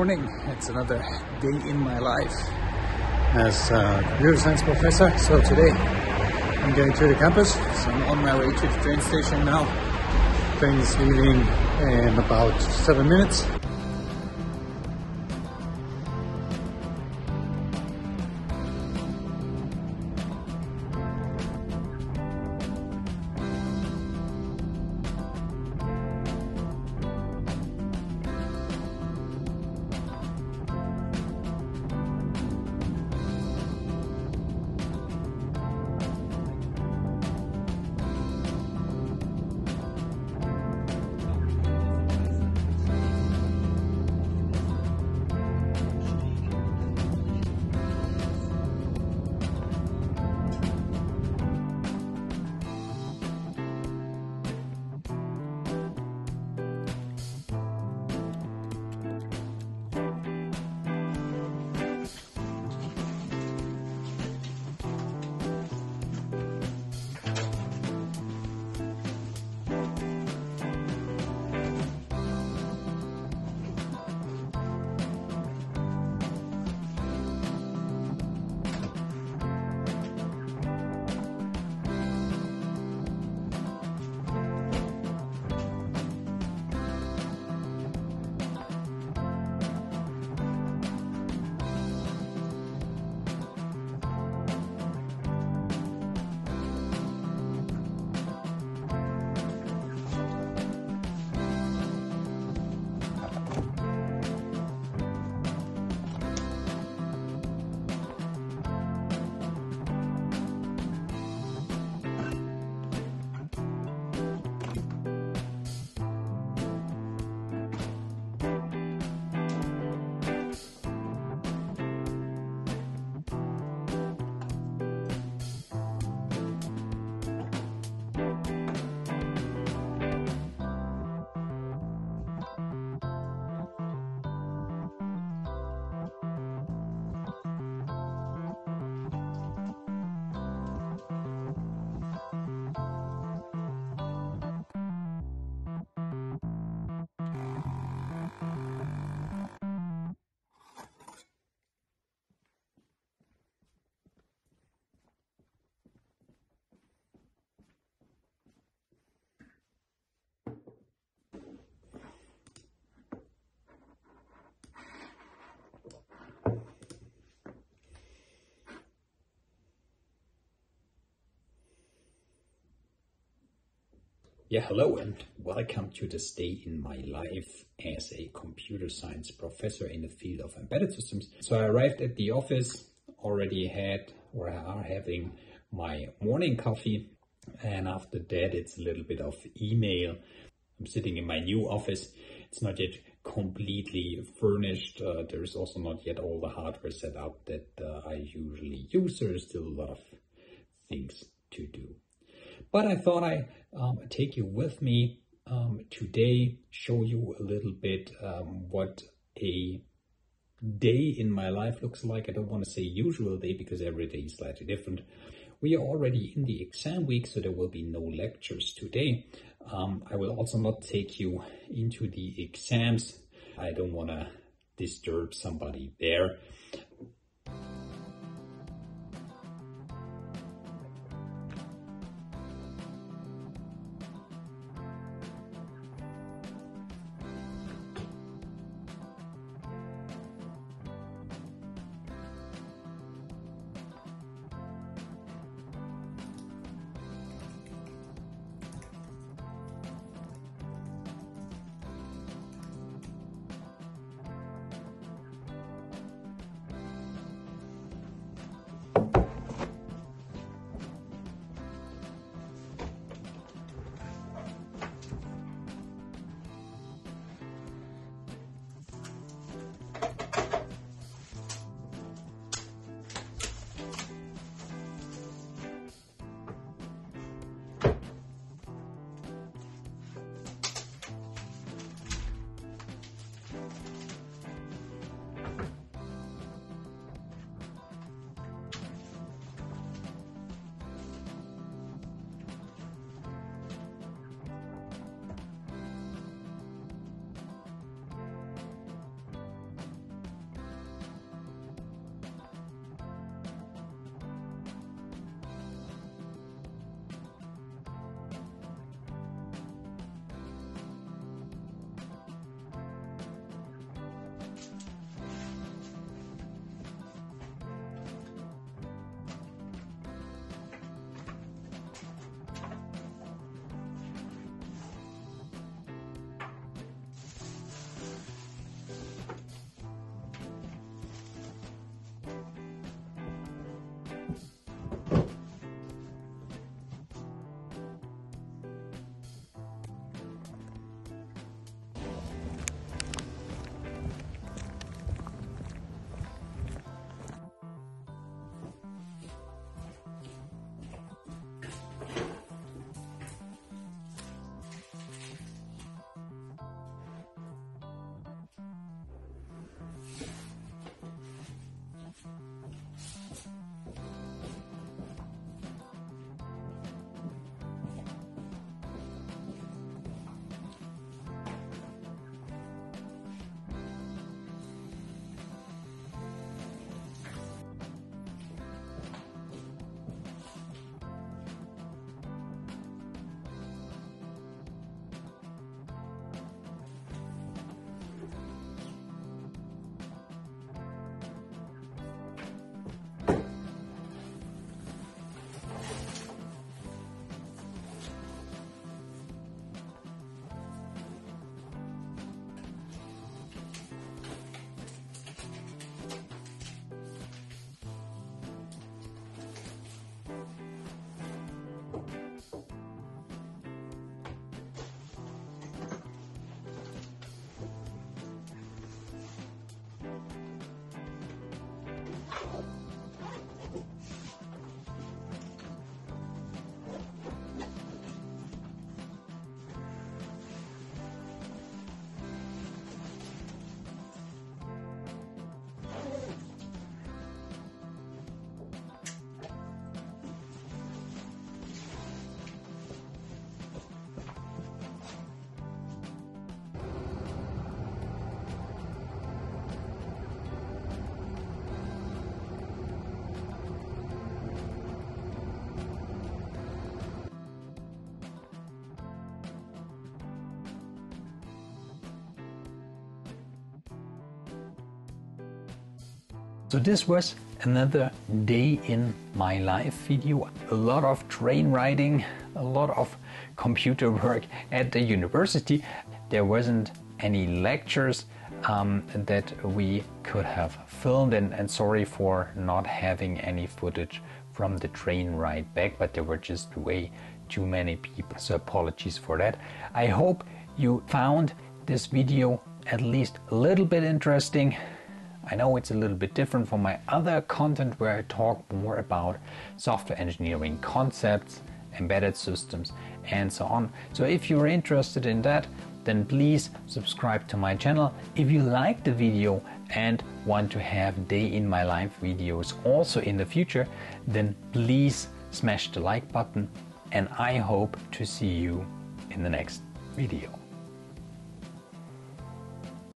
morning. It's another day in my life as a computer science professor. So today I'm going to the campus. So I'm on my way to the train station now. Train is leaving in about 7 minutes. Yeah, hello and welcome to this day in my life as a computer science professor in the field of embedded systems. So I arrived at the office, already had or are having my morning coffee, and after that it's a little bit of email. I'm sitting in my new office. It's not yet completely furnished. There is also not yet all the hardware set up that I usually use. There is still a lot of things to do. But I thought I'd take you with me today, show you a little bit what a day in my life looks like. I don't want to say usual day because every day is slightly different. We are already in the exam week, so there will be no lectures today. I will also not take you into the exams. I don't want to disturb somebody there. So this was another day in my life video. A lot of train riding, a lot of computer work at the university. There wasn't any lectures that we could have filmed, and sorry for not having any footage from the train ride back, but there were just way too many people, so apologies for that. I hope you found this video at least a little bit interesting. I know it's a little bit different from my other content where I talk more about software engineering concepts, embedded systems, and so on. So if you're interested in that, then please subscribe to my channel. If you like the video and want to have day in my life videos also in the future, then please smash the like button, and I hope to see you in the next video.